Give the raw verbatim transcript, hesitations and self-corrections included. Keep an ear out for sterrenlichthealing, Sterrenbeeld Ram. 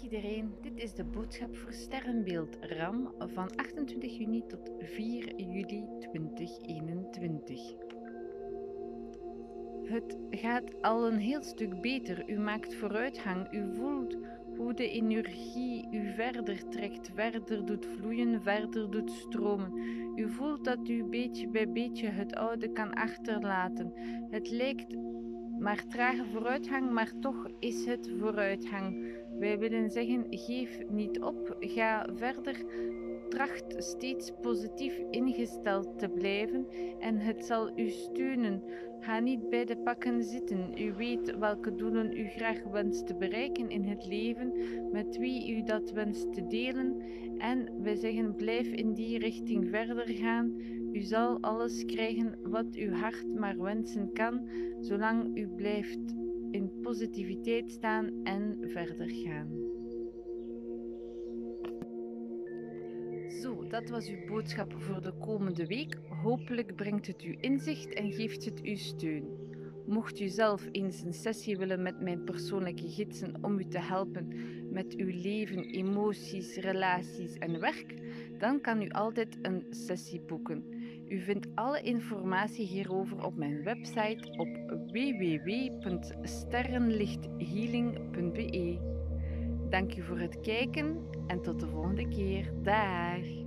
Dag iedereen, dit is de boodschap voor Sterrenbeeld Ram van achtentwintig juni tot vier juli tweeduizend eenentwintig. Het gaat al een heel stuk beter, u maakt vooruitgang, u voelt hoe de energie u verder trekt, verder doet vloeien, verder doet stromen. U voelt dat u beetje bij beetje het oude kan achterlaten. Het lijkt maar trage vooruitgang, maar toch is het vooruitgang. Wij willen zeggen, geef niet op, ga verder, tracht steeds positief ingesteld te blijven en het zal u steunen. Ga niet bij de pakken zitten, u weet welke doelen u graag wenst te bereiken in het leven, met wie u dat wenst te delen en wij zeggen, blijf in die richting verder gaan. U zal alles krijgen wat uw hart maar wensen kan, zolang u blijft in positiviteit staan en verder gaan. Zo, dat was uw boodschap voor de komende week. Hopelijk brengt het u inzicht en geeft het u steun. Mocht u zelf eens een sessie willen met mijn persoonlijke gidsen om u te helpen met uw leven, emoties, relaties en werk, dan kan u altijd een sessie boeken. U vindt alle informatie hierover op mijn website op w w w punt sterrenlichthealing punt b e. Dank u voor het kijken en tot de volgende keer. Dag!